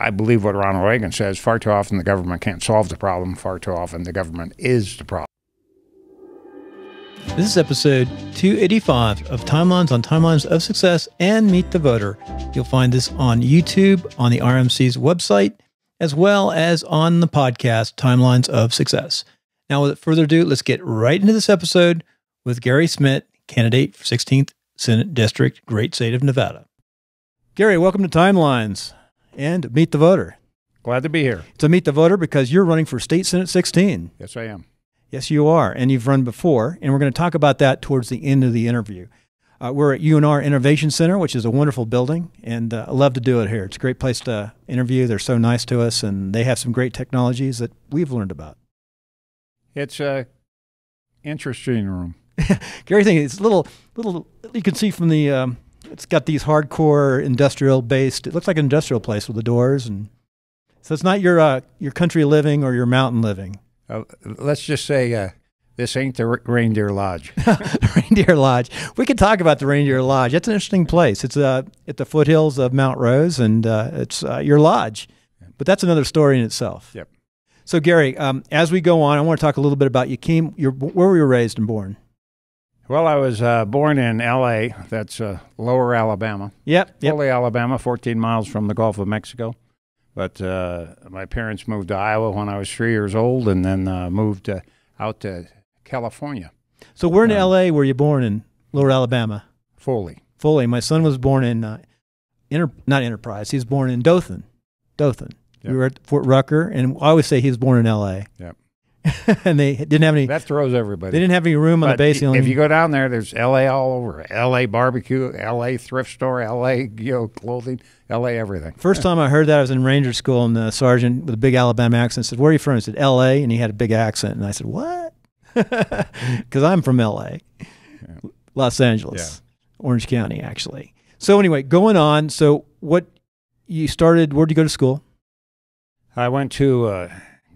I believe what Ronald Reagan says, far too often the government can't solve the problem, far too often the government is the problem. This is episode 285 of Timelines on Timelines of Success and Meet the Voter. You'll find this on YouTube, on the RMC's website, as well as on the podcast, Timelines of Success. Now, without further ado, let's get right into this episode with Gary Schmidt, candidate for 16th Senate District, great state of Nevada. Gary, welcome to Timelines and Meet the Voter. Glad to be here. To Meet the Voter because you're running for State Senate 16. Yes, I am. Yes, you are, and you've run before, and we're going to talk about that towards the end of the interview. We're at UNR Innovation Center, which is a wonderful building, and I love to do it here. It's a great place to interview. They're so nice to us, and they have some great technologies that we've learned about. It's an interesting room. Gary, it's a little, you can see from the, it's got these hardcore industrial-based, it looks like an industrial place with the doors, and so it's not your your country living or your mountain living. Let's just say this ain't the Reindeer Lodge. The Reindeer Lodge. We could talk about the Reindeer Lodge. That's an interesting place. It's at the foothills of Mount Rose, and it's your lodge. But that's another story in itself. Yep. So, Gary, as we go on, I want to talk a little bit about you. Where were you raised and born? Well, I was born in L.A. That's lower Alabama. Yep. Foley, Alabama, 14 miles from the Gulf of Mexico. But my parents moved to Iowa when I was 3 years old and then moved out to California. So where in L.A. were you born in lower Alabama? Foley. Foley. My son was born in, not Enterprise, he was born in Dothan. Dothan. Yep. We were at Fort Rucker, and I always say he was born in L.A. Yep. And they didn't have any. That throws everybody. They didn't have any room on the base. If you go down there, there's L.A. all over. L.A. barbecue, L.A. thrift store, L.A. clothing, L.A. everything. First time I heard that, I was in Ranger School, and the sergeant with a big Alabama accent said, "Where are you from?" I said, "L.A." And he had a big accent, and I said, "What?" Because I'm from L.A., yeah. Los Angeles, yeah. Orange County, actually. So anyway, going on. So what you started? Where did you go to school? I went to.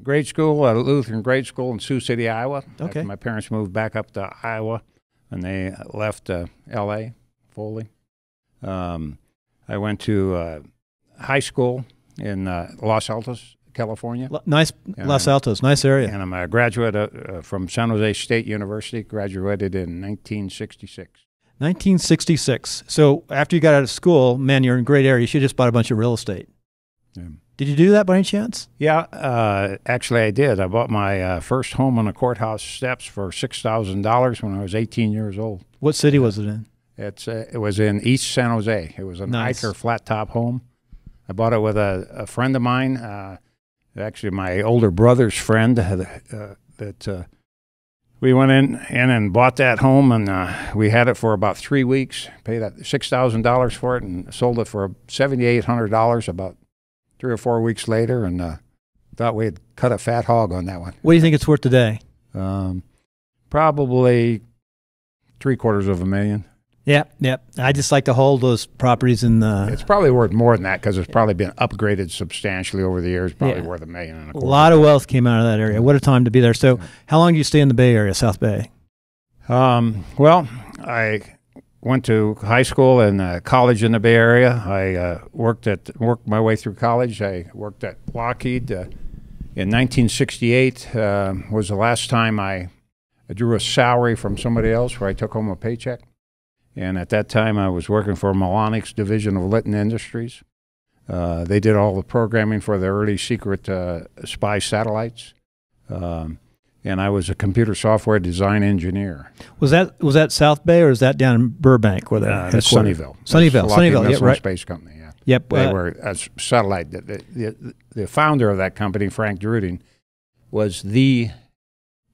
Grade school, a Lutheran grade school in Sioux City, Iowa. Okay. After my parents moved back up to Iowa, and they left L.A., Foley. I went to high school in Los Altos, California. Nice, Los Altos, nice area. And I'm a graduate from San Jose State University, graduated in 1966. 1966. So after you got out of school, man, you're in a great area. You should have just bought a bunch of real estate. Yeah. Did you do that by any chance? Yeah, actually I did. I bought my first home on the courthouse steps for $6,000 when I was 18 years old. What city was it in? It was in East San Jose. It was an Eicher flat top home. I bought it with a friend of mine, actually my older brother's friend. We went in and bought that home, and we had it for about 3 weeks, paid $6,000 for it, and sold it for $7,800 about 3 or 4 weeks later, and thought we had cut a fat hog on that one. What do you think it's worth today? Probably $750,000. Yep. I just like to hold those properties in the... It's probably worth more than that because it's probably been upgraded substantially over the years, probably worth $1.25 million. A lot of wealth came out of that area. What a time to be there. So how long do you stay in the Bay Area, South Bay? Well, I... went to high school and college in the Bay Area. I worked my way through college. I worked at Lockheed. In 1968 was the last time I drew a salary from somebody else where I took home a paycheck. And at that time, I was working for Melonics division of Litton Industries. They did all the programming for the early secret spy satellites. And I was a computer software design engineer. Was that South Bay, or is that down in Burbank? Where that's Sunnyvale. Sunnyvale. Yep, right. Space Company. Yeah. Yep. They were a satellite. The founder of that company, Frank Druding, was the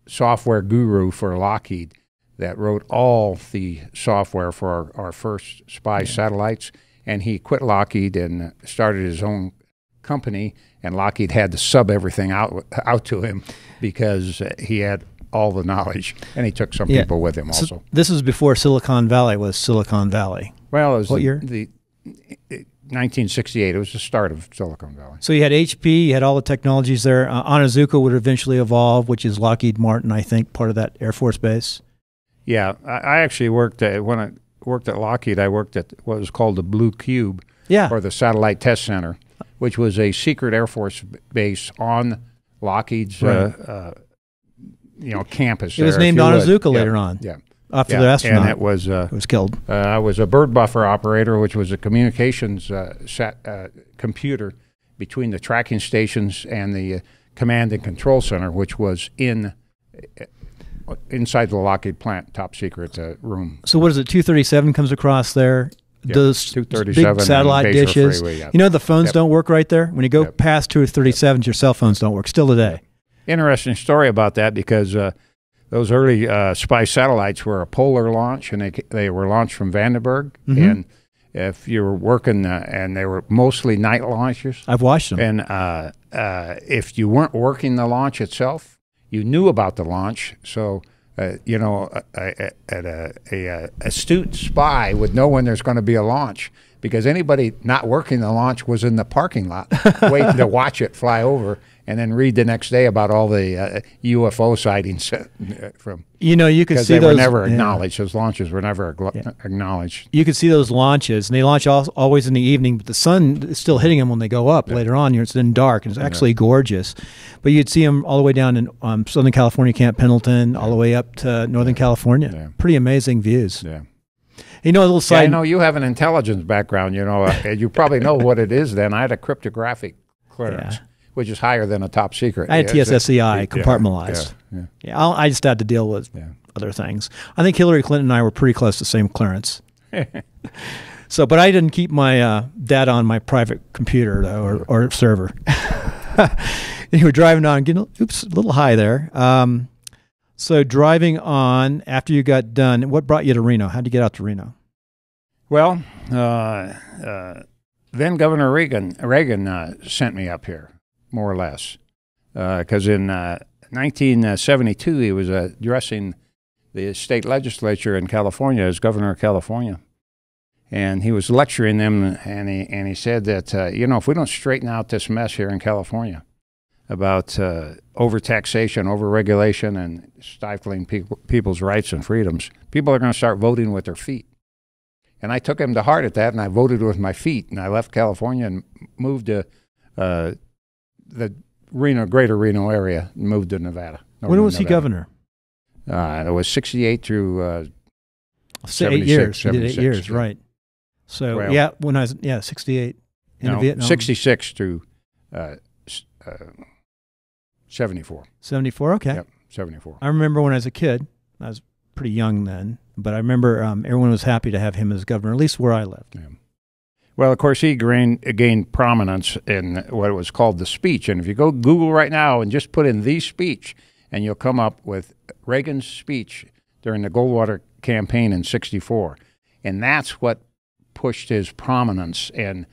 software guru for Lockheed that wrote all the software for our first spy satellites. And he quit Lockheed and started his own company, and Lockheed had to sub everything out to him because he had all the knowledge, and he took some people with him also. So this is before Silicon Valley was Silicon Valley. Well, it was year? 1968. It was the start of Silicon Valley. So you had HP, you had all the technologies there. Onizuka would eventually evolve, which is Lockheed Martin, I think, part of that Air Force base. Yeah, I actually worked at, when I worked at Lockheed, I worked at what was called the Blue Cube, or the Satellite Test Center. which was a secret Air Force base on Lockheed's campus. It was named Onizuka later on. Yeah. After the astronaut, and it was killed. I was a bird buffer operator, which was a communications computer between the tracking stations and the command and control center, which was inside the Lockheed plant, top secret room. So what is it, 237 comes across there? Yep. Those big satellite dishes. Freeway, yeah. You know the phones don't work right there? When you go past 237s, your cell phones don't work, still today. Interesting story about that, because those early spy satellites were a polar launch, and they were launched from Vandenberg. Mm-hmm. And if you were working, and they were mostly night launches. I've watched them. And if you weren't working the launch itself, you knew about the launch. So, an astute spy would know when there's going to be a launch, because anybody not working the launch was in the parking lot waiting to watch it fly over, and then read the next day about all the UFO sightings from. You know, you could see those. Because they were never acknowledged. Those launches were never acknowledged. You could see those launches, and they launch always in the evening, but the sun is still hitting them when they go up later on. It's then dark, and it's actually gorgeous. But you'd see them all the way down in Southern California, Camp Pendleton, all the way up to Northern California. Yeah. Pretty amazing views. Yeah. You know, a little side. I know you have an intelligence background. You know, you probably know what it is. Then I had a cryptographic clearance. Yeah. Which is higher than a top secret. I had TSSCI compartmentalized. Yeah, yeah. I just had to deal with other things. I think Hillary Clinton and I were pretty close to the same clearance. So, but I didn't keep my data on my private computer though, or server. You were driving on, getting a little high there. So driving on after you got done, what brought you to Reno? How'd you get out to Reno? Well, then Governor Reagan sent me up here. More or less, because in 1972 he was addressing the state legislature in California as governor of California, and he was lecturing them, and he said that if we don't straighten out this mess here in California about overtaxation, overregulation, and stifling people's rights and freedoms, people are going to start voting with their feet. And I took him to heart at that, and I voted with my feet, and I left California and moved to the greater Reno area, moved to Nevada. When was he governor? It was 68 through 8 years. He did 8 years, right? So when I was 68 in Vietnam. 66 through 74. 74, okay. Yep, 74. I remember when I was a kid. I was pretty young then, but I remember everyone was happy to have him as governor, at least where I lived. Yeah. Well, of course, he gained prominence in what was called the speech. And if you go Google right now and just put in the speech, and you'll come up with Reagan's speech during the Goldwater campaign in 64. And that's what pushed his prominence and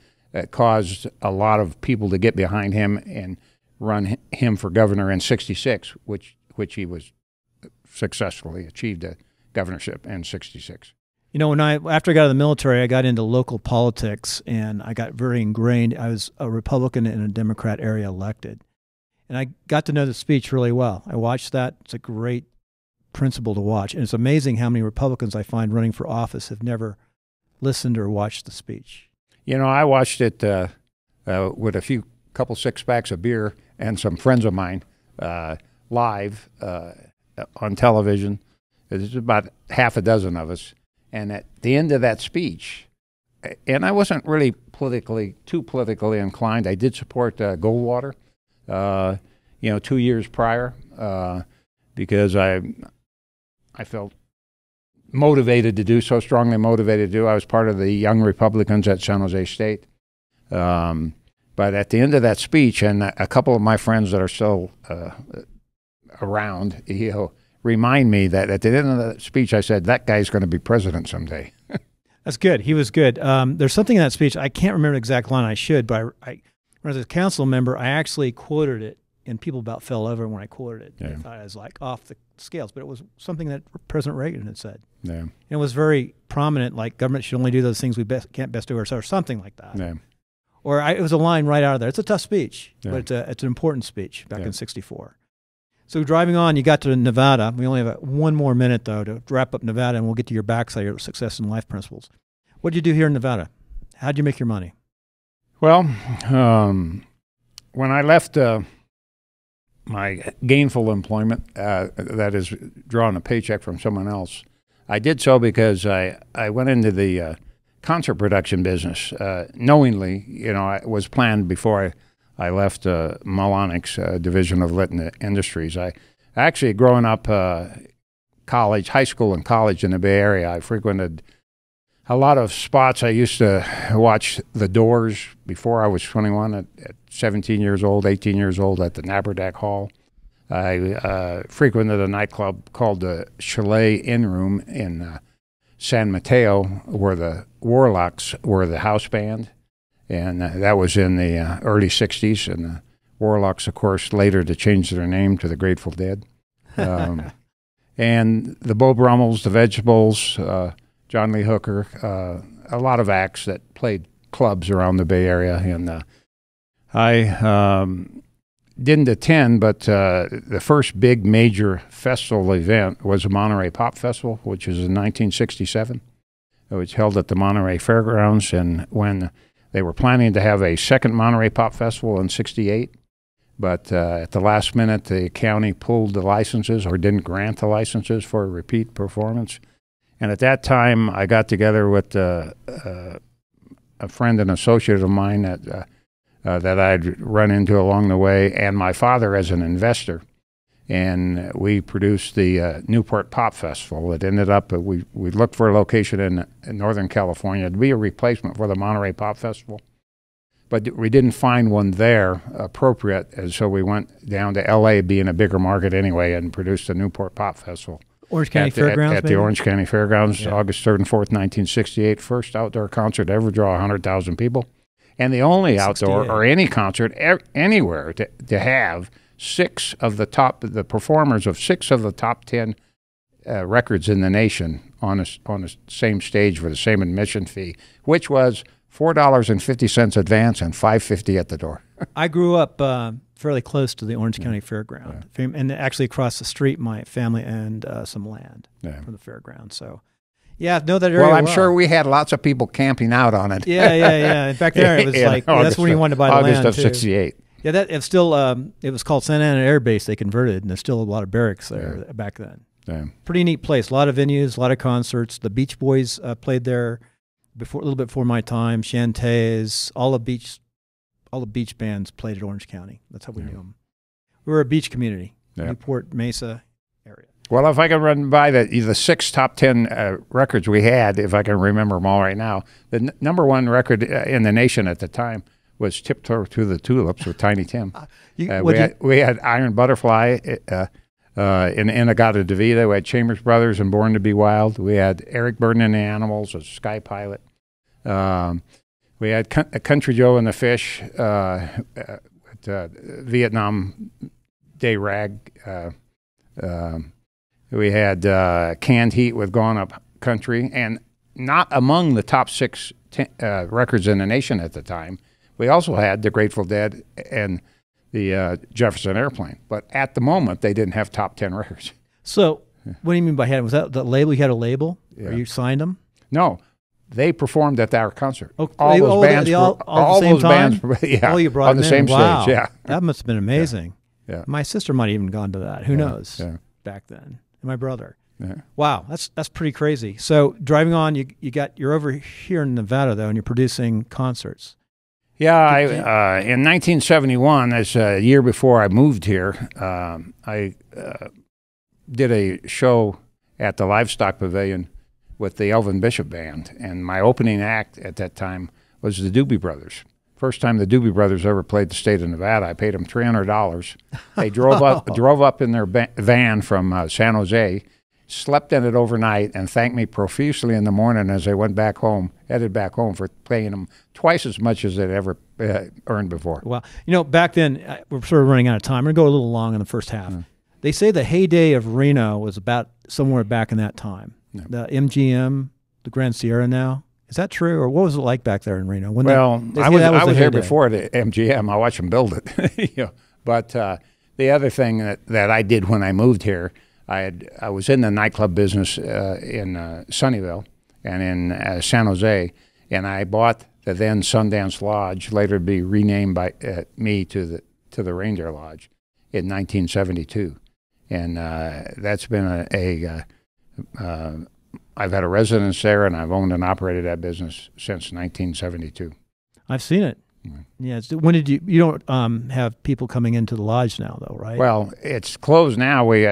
caused a lot of people to get behind him and run him for governor in 66, which he was successfully achieved a governorship in 66. You know, after I got out of the military, I got into local politics, and I got very ingrained. I was a Republican in a Democrat area elected, and I got to know the speech really well. I watched that. It's a great principle to watch, and it's amazing how many Republicans I find running for office have never listened or watched the speech. You know, I watched it with a couple six-packs of beer and some friends of mine live on television. There's about half a dozen of us. And at the end of that speech, and I wasn't really too politically inclined. I did support Goldwater, 2 years prior, because I felt motivated to do so, strongly motivated to do. I was part of the Young Republicans at San Jose State. But at the end of that speech, and a couple of my friends that are still around, remind me that at the end of the speech, I said, that guy's going to be president someday. That's good. He was good. There's something in that speech. I can't remember the exact line. I should, but when I was a council member, I actually quoted it, and people about fell over when I quoted it. Yeah. They thought I was like off the scales, but it was something that President Reagan had said. Yeah. And it was very prominent, like government should only do those things we can't best do ourselves, or something like that. Yeah. Or it was a line right out of there. It's a tough speech, but it's an important speech back in 64. So driving on, you got to Nevada. We only have one more minute, though, to wrap up Nevada, and we'll get to your backside, your success and life principles. What did you do here in Nevada? How did you make your money? Well, when I left my gainful employment, that is drawing a paycheck from someone else, I did so because I went into the concert production business knowingly. You know, it was planned before I left Melonics, division of Litton Industries. I actually, growing up, college, high school and college in the Bay Area, I frequented a lot of spots. I used to watch The Doors before I was 21, at 17 years old, 18 years old, at the Napperdack Hall. I frequented a nightclub called the Chalet Inn Room in San Mateo, where the Warlocks were the house band. And that was in the early 60s. And the Warlocks, of course, later to change their name to the Grateful Dead. And the Bo Brummels, the Vegetables, John Lee Hooker, a lot of acts that played clubs around the Bay Area. And I didn't attend, but the first big major festival event was the Monterey Pop Festival, which was in 1967. It was held at the Monterey Fairgrounds. And when they were planning to have a second Monterey Pop Festival in 68, but at the last minute, the county pulled the licenses or didn't grant the licenses for a repeat performance. And at that time, I got together with a friend and associate of mine that that I'd run into along the way, and my father as an investor. And we produced the Newport Pop Festival. It ended up, we looked for a location in Northern California. It'd be a replacement for the Monterey Pop Festival. But we didn't find one there appropriate, and so we went down to L.A., being a bigger market anyway, and produced the Newport Pop Festival. Orange County Fairgrounds, at the Orange County Fairgrounds, yeah. August 3rd and 4th, 1968. First outdoor concert to ever draw 100,000 people. And the only outdoor or any concert anywhere to have the performers of 6 of the top 10 records in the nation on the same stage for the same admission fee, which was $4.50 advance and $5.50 at the door. I grew up fairly close to the Orange County Fairground, yeah. And actually across the street, my family owned some land from the fairground. So, yeah, know that area well. I'm sure we had lots of people camping out on it. Yeah, yeah, yeah. In fact, there it was like that's when you wanted to buy the land. August of '68. Yeah, that it's still. It was called Santa Ana Air Base. They converted, and there's still a lot of barracks there back then. Yeah. Pretty neat place. A lot of venues, a lot of concerts. The Beach Boys played there before a little bit before my time. Shantae's, all the beach bands played at Orange County. That's how we knew them. We were a beach community, Newport Mesa area. Well, if I can run by the 6 top 10 records we had, if I can remember them all right now, the number 1 record in the nation at the time was Tiptoe to the Tulips with Tiny Tim. We had Iron Butterfly in Inagata DeVita. We had Chambers Brothers and Born to Be Wild. We had Eric Burden and the Animals as Sky Pilot. We had Country Joe and the Fish, Vietnam Day Rag. We had Canned Heat with Gone Up Country, and not among the top 6 records in the nation at the time. We also had the Grateful Dead and the Jefferson Airplane, but at the moment they didn't have top 10 records. So, what do you mean by had? Was that the label? You had a label, or you signed them? No. They performed at our concert. Okay. All those bands, all those bands, yeah, on the same stage. Yeah, that must have been amazing. Yeah, yeah. My sister might have even gone to that. Who knows? Yeah. Back then, and my brother. Yeah. Wow, that's pretty crazy. So driving on, you're over here in Nevada though, and you're producing concerts. Yeah, in 1971, as a year before I moved here, I did a show at the Livestock Pavilion with the Elvin Bishop Band, and my opening act at that time was the Doobie Brothers. First time the Doobie Brothers ever played the state of Nevada. I paid them $300. They drove up in their van from San Jose, slept in it overnight, and thanked me profusely in the morning as they went back home, headed back home, for paying them twice as much as they'd ever earned before. Well, you know, back then, we're sort of running out of time. We're going to go a little long in the first half. They say the heyday of Reno was about somewhere back in that time. The MGM, the Grand Sierra now. Is that true? Or what was it like back there in Reno? When well, they I was here before the MGM. I watched them build it. You know, but the other thing that I did when I moved here, I was in the nightclub business in Sunnyvale and in San Jose, and I bought the then Sundance Lodge, later to be renamed by me to the Reindeer Lodge in 1972. And that's been I've had a residence there, and I've owned and operated that business since 1972. I've seen it. Yeah. When did you don't have people coming into the lodge now, though, right? Well, it's closed now. We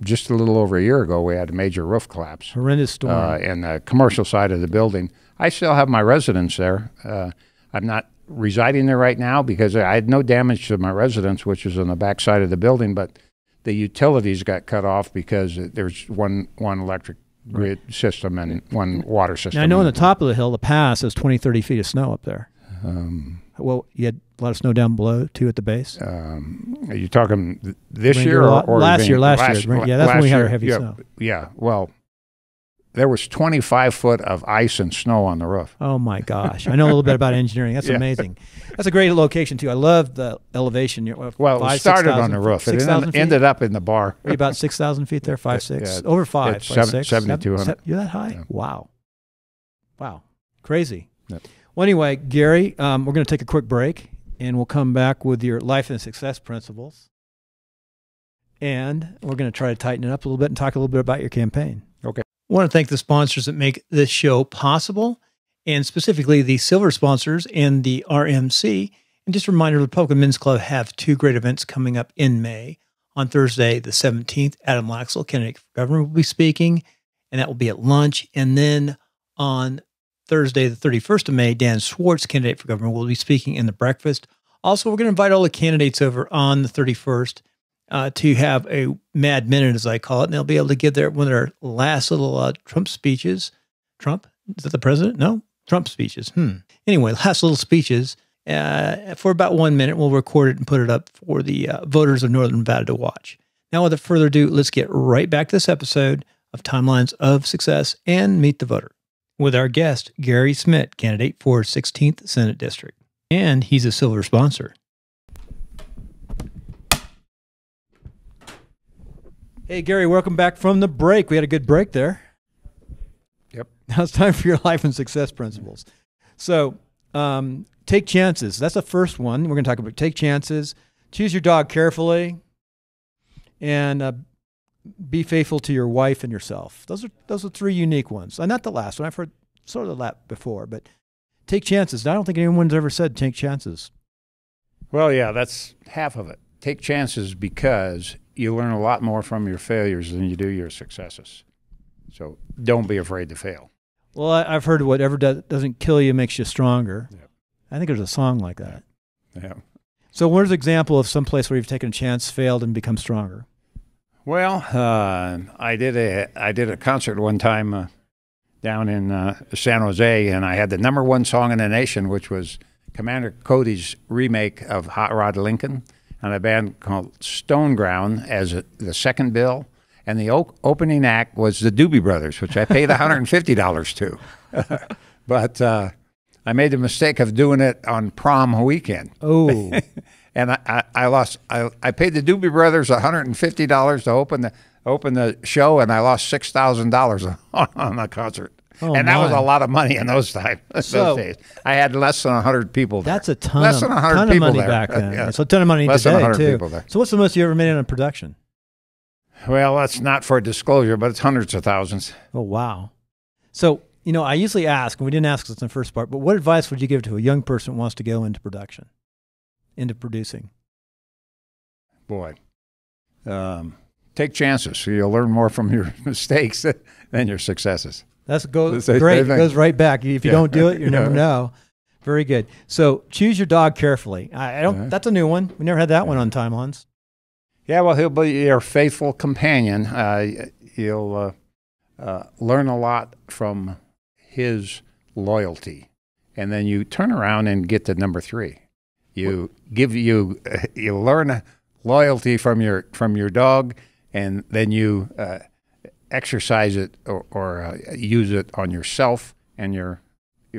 just a little over a year ago, we had a major roof collapse. Horrendous storm. In the commercial side of the building. I still have my residence there. I'm not residing there right now because I had no damage to my residence, which is on the back side of the building, but the utilities got cut off because there's one electric grid system and one water system. Now, I know on the top of the hill, the pass, there's 20, 30 feet of snow up there. Well, you had a lot of snow down below, too, at the base? Are you talking this year or last year? Yeah, that's when we had our heavy snow. Yeah, well, there was 25 foot of ice and snow on the roof. Oh, my gosh. I know a little bit about engineering. That's amazing. That's a great location, too. I love the elevation. Well, it started on the roof. It ended up in the bar. Are you about 6,000 feet there, 5, 6? Over 5, 6? 7,200. You're that high? Wow. Wow. Crazy. Well, anyway, Gary, we're going to take a quick break, and we'll come back with your life and success principles. And we're going to try to tighten it up a little bit and talk a little bit about your campaign. Okay. I want to thank the sponsors that make this show possible, and specifically the silver sponsors and the RMC. And just a reminder, the Republican Men's Club have two great events coming up in May. On Thursday, the 17th, Adam Laxell, candidate for governor, will be speaking, and that will be at lunch. And then on Thursday, the 31st of May, Dan Schwartz, candidate for governor, will be speaking in the breakfast. Also, we're going to invite all the candidates over on the 31st to have a mad minute, as I call it, and they'll be able to give their one of their last little Trump speeches. Trump? Is that the president? No? Trump speeches. Anyway, last little speeches for about 1 minute. We'll record it and put it up for the voters of Northern Nevada to watch. Now, without further ado, let's get right back to this episode of Timelines of Success and Meet the Voter, with our guest, Gary Schmidt, candidate for 16th Senate District. And he's a silver sponsor. Hey, Gary, welcome back from the break. We had a good break there. Yep. Now it's time for your life and success principles. So take chances. That's the first one we're going to talk about. Take chances. Choose your dog carefully. And be faithful to your wife and yourself. Those are three unique ones. And not the last one. I've heard sort of that before, but take chances. I don't think anyone's ever said take chances. Well, yeah, that's half of it. Take chances because you learn a lot more from your failures than you do your successes. So don't be afraid to fail. Well, I've heard whatever doesn't kill you makes you stronger. Yep. I think there's a song like that. Yeah. So where's an example of some place where you've taken a chance, failed, and become stronger? Well, I did a concert one time down in San Jose, and I had the #1 song in the nation, which was Commander Cody's remake of Hot Rod Lincoln, and a band called Stoneground as the second bill, and the opening act was the Doobie Brothers, which I paid $150 to. But I made the mistake of doing it on prom weekend. Oh. And I lost. I paid the Doobie Brothers $150 to open the show, and I lost $6,000 on the concert. Oh, and that was a lot of money in those times. So, those days, I had less than 100 people there. That's a ton. Less than 100 people of money there. Back then. Yeah. So a ton of money less today than 100 too. People there. So what's the most you ever made in a production? Well, that's not for disclosure, but it's hundreds of thousands. Oh wow! So you know, I usually ask, and we didn't ask this in the first part, but what advice would you give to a young person who wants to go into production? Into producing? Boy, take chances. You'll learn more from your mistakes than your successes. That's great. It goes right back. If you don't do it, you never know. Very good. So choose your dog carefully. I don't. That's a new one. We never had that one on Timelines. Yeah, well, he'll be your faithful companion. You'll learn a lot from his loyalty, and then you turn around and get to #3. You learn loyalty from your dog, and then you exercise it or use it on yourself and your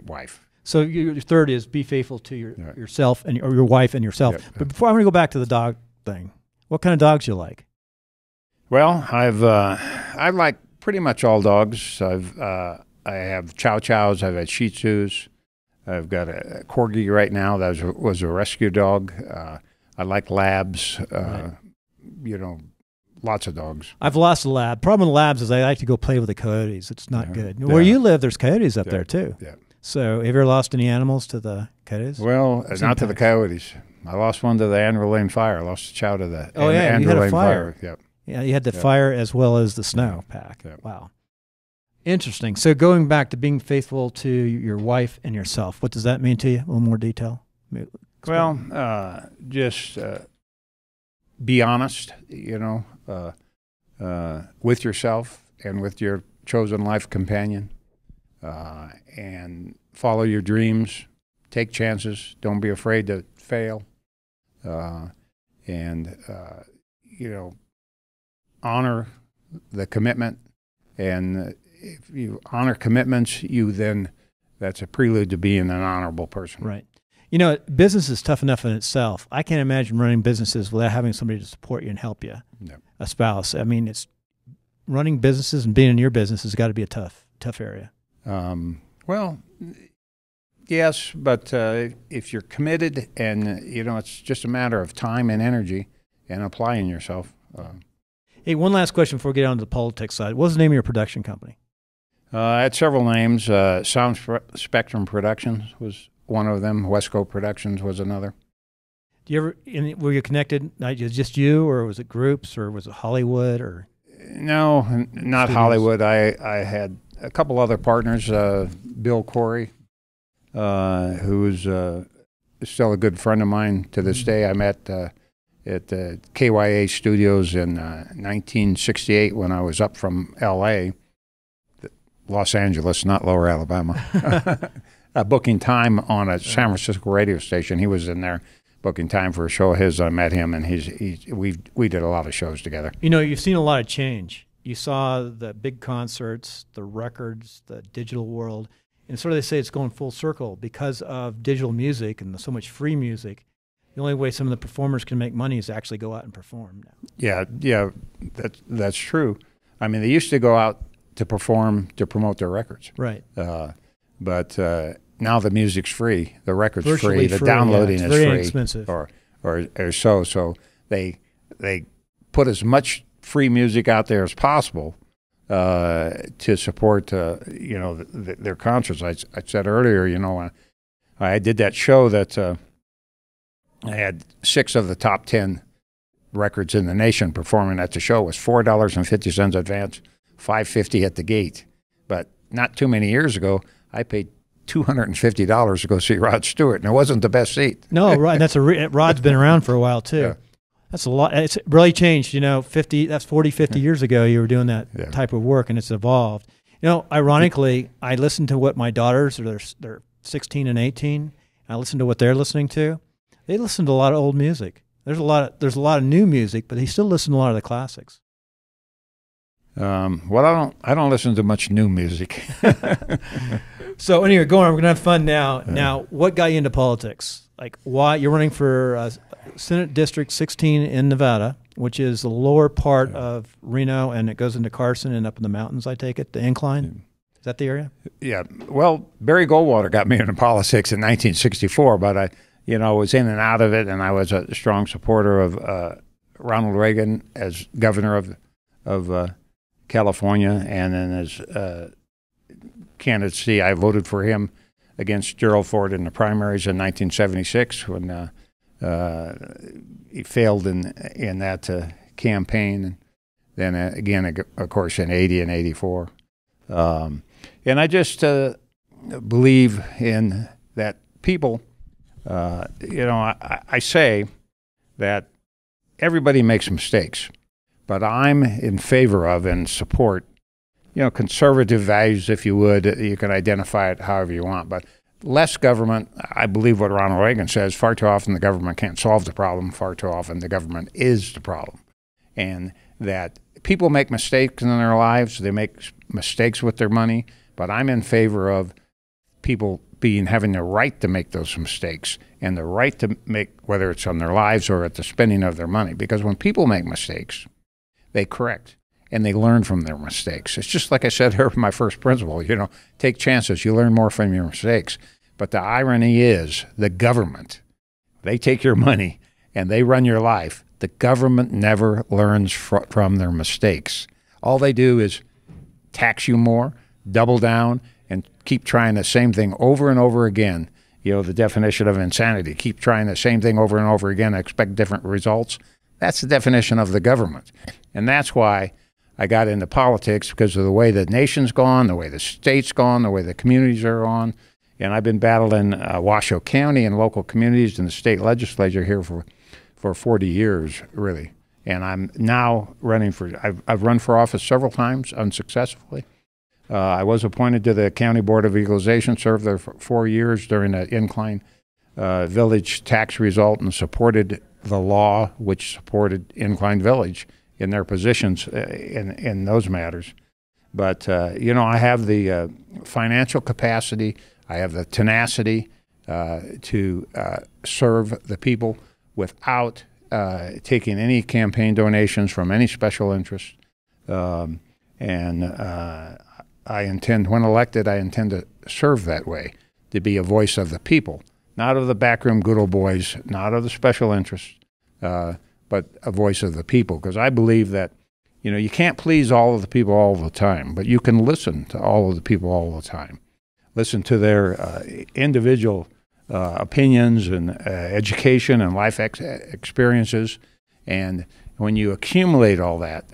wife. So your third is be faithful to yourself and or your wife and yourself. Yep. But before I want to go back to the dog thing, what kind of dogs you like? Well, I like pretty much all dogs. I have Chow Chows. I've had Shih Tzus. I've got a corgi right now that was a rescue dog. I like labs, right. You know, lots of dogs. I've lost a lab. Problem with labs is I like to go play with the coyotes. It's not good. Where you live, there's coyotes up there too. Yeah. So have you ever lost any animals to the coyotes? Well, not to the coyotes. I lost one to the Andrew Lane fire. I lost a chow to the Andrew Lane fire. Yep. Yeah, you had the fire as well as the snow pack. Yep. Wow. Interesting. So going back to being faithful to your wife and yourself, what does that mean to you? A little more detail. Well, just be honest, you know, with yourself and with your chosen life companion, and follow your dreams. Take chances. Don't be afraid to fail. And you know, honor the commitment. And if you honor commitments, you then, that's a prelude to being an honorable person. Right. You know, business is tough enough in itself. I can't imagine running businesses without having somebody to support you and help you. No. A spouse. I mean, it's running businesses and being in your business has got to be a tough area. Well, yes, but if you're committed and, you know, it's just a matter of time and energy and applying yourself. Hey, one last question before we get on to the politics side. What's the name of your production company? I had several names. Sound Spectrum Productions was one of them. Wesco Productions was another. Do you ever, were you connected, just you, or was it groups, or was it Hollywood? Or no, not studios? Hollywood. I had a couple other partners, Bill Corey, who is still a good friend of mine to this day. I met at KYA Studios in 1968 when I was up from L.A., Los Angeles, not Lower Alabama, booking time on a San Francisco radio station. He was in there booking time for a show of his. I met him, and we did a lot of shows together. You know, you've seen a lot of change. You saw the big concerts, the records, the digital world. And sort of they say it's going full circle because of digital music and so much free music. The only way some of the performers can make money is to actually go out and perform now. Yeah, yeah, that's true. I mean, they used to go out to perform to promote their records. Right. But now the music's free, the record's virtually free, the downloading is free. Very inexpensive. Or so. So they put as much free music out there as possible. To support, you know, their concerts. I said earlier, you know, I did that show that I had 6 of the top 10 records in the nation performing at the show. It was $4.50 advance, $5.50 at the gate. But not too many years ago, I paid $250 to go see Rod Stewart, and it wasn't the best seat. No, right. That's Rod's been around for a while too. Yeah. That's a lot. It's really changed, you know, 40, 50 years ago you were doing that type of work, and it's evolved. You know, ironically, I listen to what my daughters, they're 16 and 18, and I listen to what they're listening to. They listen to a lot of old music. There's a lot of new music, but they still listen to a lot of the classics. Well, I don't listen to much new music. So anyway, going on, we're going to have fun now. Now, what got you into politics? Like, why you're running for Senate District 16 in Nevada, which is the lower part of Reno, and it goes into Carson and up in the mountains, I take it, the Incline? Is that the area? Yeah. Well, Barry Goldwater got me into politics in 1964, but I, you know, was in and out of it, and I was a strong supporter of Ronald Reagan as governor of California, and then as candidacy, I voted for him against Gerald Ford in the primaries in 1976 when he failed in that campaign, and then again, of course, in 80 and 84. And I just believe in that people, you know, I say that everybody makes mistakes, but I'm in favor of and support, you know, conservative values, if you would. You can identify it however you want, but less government. I believe what Ronald Reagan says, far too often the government can't solve the problem, far too often the government is the problem. And that people make mistakes in their lives, they make mistakes with their money, but I'm in favor of people having the right to make those mistakes and the right to make, whether it's on their lives or at the spending of their money, because when people make mistakes, they correct. And they learn from their mistakes. It's just like I said here with my first principle, you know, take chances. You learn more from your mistakes. But the irony is the government, they take your money and they run your life. The government never learns from their mistakes. All they do is tax you more, double down, and keep trying the same thing over and over again. You know, the definition of insanity, keep trying the same thing over and over again, expect different results. That's the definition of the government. And that's why I got into politics, because of the way the nation's gone, the way the state's gone, the way the communities are on. And I've been battling Washoe County and local communities and the state legislature here for 40 years, really. And I'm now running for, I've run for office several times unsuccessfully. I was appointed to the County Board of Equalization, served there for 4 years during the Incline Village tax result, and supported the law which supported Incline Village in their positions in those matters. But, you know, I have the financial capacity, I have the tenacity to serve the people without taking any campaign donations from any special interest. I intend, when elected, I intend to serve that way, to be a voice of the people, not of the backroom good old boys, not of the special interests, but a voice of the people. Because I believe that, you know, you can't please all of the people all the time, but you can listen to all of the people all the time. Listen to their individual opinions and education and life experiences. And when you accumulate all that,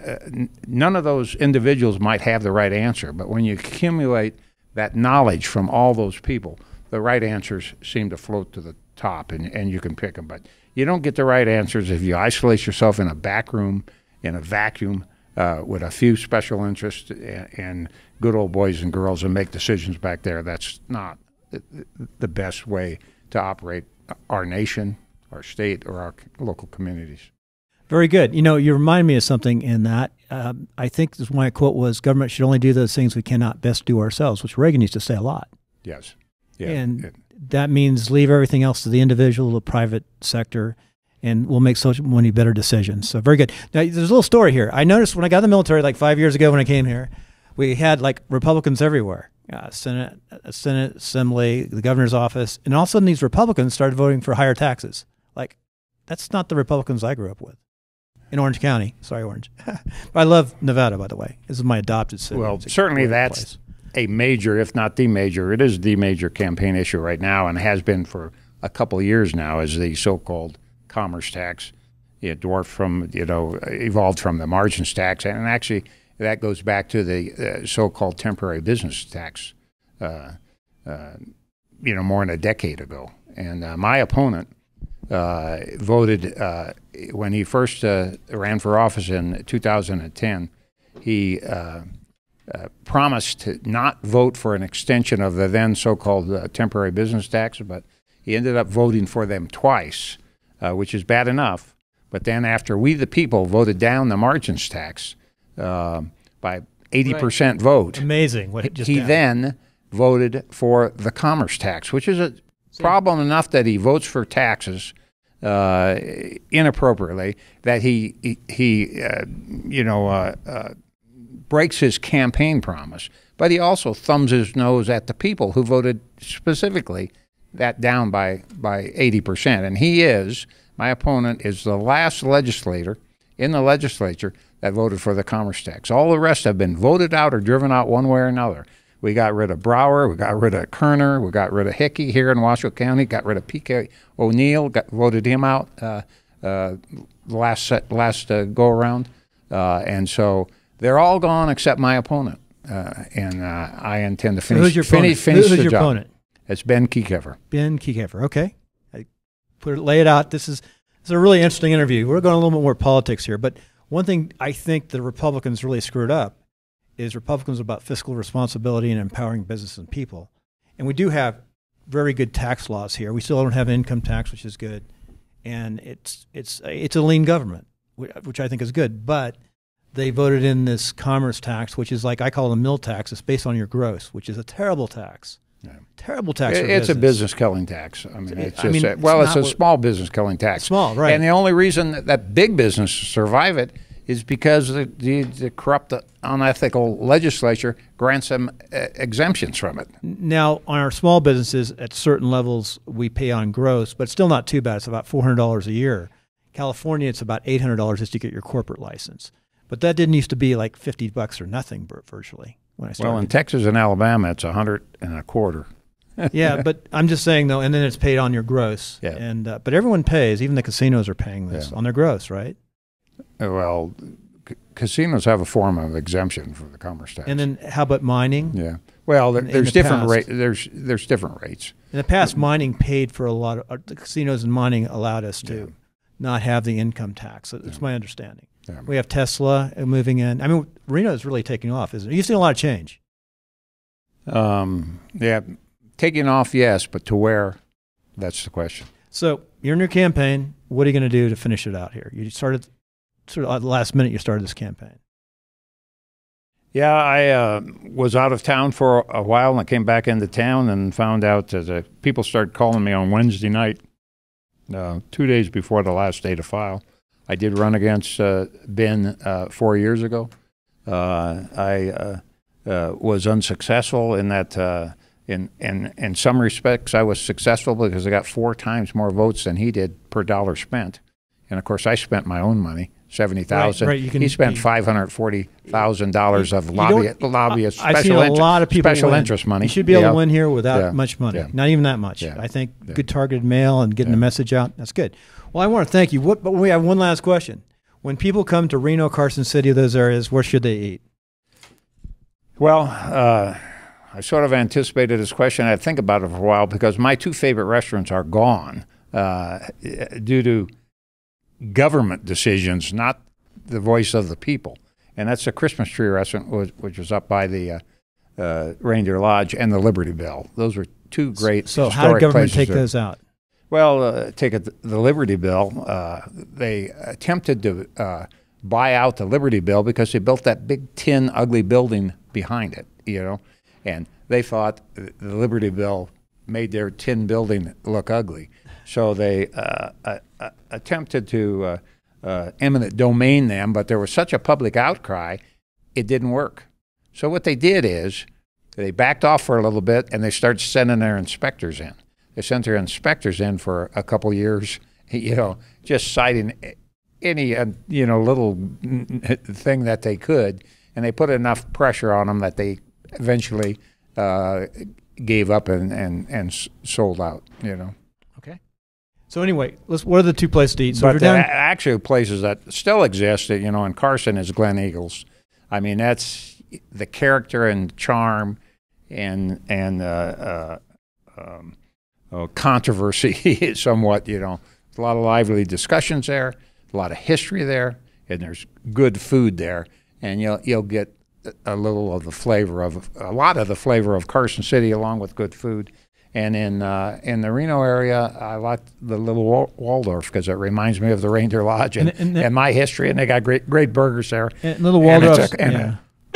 none of those individuals might have the right answer, but when you accumulate that knowledge from all those people, the right answers seem to float to the top, and you can pick them. But you don't get the right answers if you isolate yourself in a back room, in a vacuum, with a few special interests and good old boys and girls, and make decisions back there. That's not the best way to operate our nation, our state, or our local communities. Very good. You know, you remind me of something in that. I think this my quote was, government should only do those things we cannot best do ourselves, which Reagan used to say a lot. Yes. Yeah. And that means leave everything else to the individual, the private sector, and we'll make so many better decisions. So very good. Now, there's a little story here. I noticed when I got in the military like 5 years ago when I came here, we had like Republicans everywhere, Senate, Assembly, the governor's office, and all of a sudden these Republicans started voting for higher taxes. Like, that's not the Republicans I grew up with. In Orange County. Sorry, Orange. I love Nevada, by the way. This is my adopted city. Well, certainly that's a major, if not the major, it is the major campaign issue right now, and has been for a couple of years now, is the so-called commerce tax. It dwarfed from, you know, evolved from the margins tax, and actually that goes back to the so-called temporary business tax, you know, more than a decade ago. And my opponent voted, when he first ran for office in 2010, he promised to not vote for an extension of the then so-called temporary business tax, but he ended up voting for them twice, which is bad enough. But then after we the people voted down the margins tax by 80% right. vote, amazing. What just he happened. Then voted for the commerce tax, which is a problem enough that he votes for taxes inappropriately, that he breaks his campaign promise, but he also thumbs his nose at the people who voted specifically that down by 80%. And he is, my opponent is the last legislator in the legislature that voted for the commerce tax. All the rest have been voted out or driven out one way or another. We got rid of Brower, we got rid of Kerner, we got rid of Hickey here in Washoe County, got rid of P.K. O'Neill, voted him out last go-around. And so they're all gone except my opponent. I intend to finish, who's your opponent? Who's your opponent? It's Ben Kiekever. Ben Kiekever, okay. I lay it out. This is a really interesting interview. We're going a little bit more politics here, but one thing I think the Republicans really screwed up is Republicans about fiscal responsibility and empowering business and people. And we do have very good tax laws here. We still don't have income tax, which is good. And it's a lean government, which I think is good. But they voted in this commerce tax, which is like I call it a mill tax. It's based on your gross, which is a terrible tax. Yeah. Terrible tax. It's a business killing tax. I mean, it's a small business killing tax. Small, right. And the only reason that big business survive it is because the corrupt, unethical legislature grants them exemptions from it. Now, on our small businesses, at certain levels, we pay on gross, but still not too bad. It's about $400 a year. California, it's about $800 just to get your corporate license. But that didn't used to be like 50 bucks or nothing virtually when I started. Well, in Texas and Alabama, it's 125. Yeah, but I'm just saying, though, and then it's paid on your gross. Yeah. And, but everyone pays. Even the casinos are paying this on their gross, right? Well, casinos have a form of exemption for the commerce tax. And then how about mining? Yeah. Well, there's different rates. There's different rates. In the past, mining paid for a lot of the casinos, and mining allowed us to not have the income tax. That's my understanding. Yeah. We have Tesla moving in. I mean, Reno is really taking off, isn't it? You've seen a lot of change. Yeah, taking off, yes, but to where? That's the question. So you're in your campaign. What are you going to do to finish it out here? You started sort of at the last minute, you started this campaign. Yeah, I was out of town for a while, and I came back into town and found out that people started calling me on Wednesday night, 2 days before the last day to file. I did run against Ben 4 years ago. I was unsuccessful in that in some respects I was successful because I got 4 times more votes than he did per dollar spent. And, of course, I spent my own money, $70,000. Right, right. He spent $540,000 of lobbyist special interest money. You should be able to win here without much money, not even that much. Yeah. I think good targeted mail and getting the message out, that's good. Well, I want to thank you. But we have one last question. When people come to Reno, Carson City, those areas, where should they eat? Well, I sort of anticipated this question. I think about it for a while because my 2 favorite restaurants are gone due to government decisions, not the voice of the people. And that's the Christmas Tree Restaurant, which was up by the Reindeer Lodge, and the Liberty Bell. Those were 2 great historic places. So how did government take those out? Well, take the Liberty Bell. They attempted to buy out the Liberty Bell because they built that big tin ugly building behind it, you know, and they thought the Liberty Bell made their tin building look ugly. So they attempted to eminent domain them, but there was such a public outcry, it didn't work. So what they did is they backed off for a little bit, and they started sending their inspectors in. They sent their inspectors in for a couple years, you know, just citing any you know, little thing that they could, and they put enough pressure on them that they eventually gave up and sold out, you know. So anyway, what are the 2 places to eat? So but the actual places that still exist, you know, in Carson is Glen Eagles. I mean, that's the character and charm and controversy somewhat, you know. A lot of lively discussions there, a lot of history there, and there's good food there. And you'll get a little of the flavor of, a lot of the flavor of Carson City along with good food. And in the Reno area, I like the Little Waldorf because it reminds me of the Reindeer Lodge and my history. And they got great burgers there. And Little Waldorf,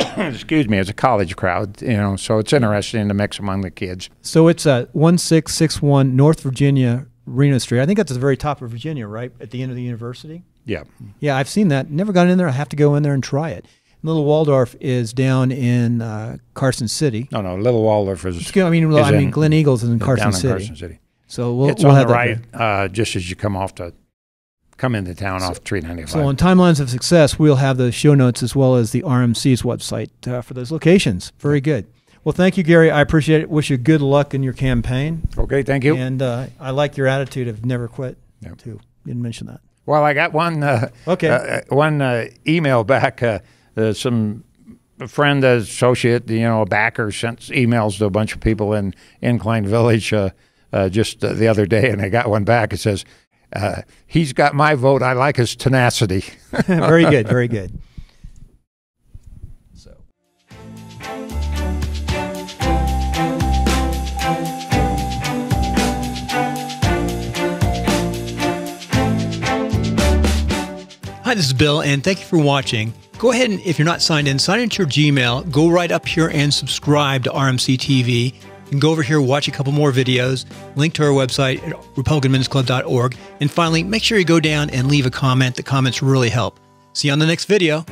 excuse me, it's a college crowd, you know, so it's interesting to mix among the kids. So it's 1661 North Virginia, Reno Street. I think that's at the very top of Virginia, right at the end of the university. Yeah. Yeah, I've seen that. Never gone in there. I have to go in there and try it. Little Waldorf is down in Carson City. No, no, Little Waldorf is. I mean, Glen Eagles is in Carson City. Down in Carson City. So it's on the right, just as you come into town off 395. So on Timelines of Success, we'll have the show notes as well as the RMC's website for those locations. Very good. Well, thank you, Gary. I appreciate it. Wish you good luck in your campaign. Okay, thank you. And I like your attitude of never quit. Yep. Too. You didn't mention that. Well, I got one. One email back. Some friend, associate, you know, a backer sent emails to a bunch of people in Incline Village just the other day, and I got one back. It says, he's got my vote. I like his tenacity. Very good. Very good. Hi, this is Bill, and thank you for watching. Go ahead and, if you're not signed in, sign into your Gmail, go right up here and subscribe to RMC TV, and go over here, watch a couple more videos, link to our website at republicanmen'sclub.org, and finally, make sure you go down and leave a comment. The comments really help. See you on the next video.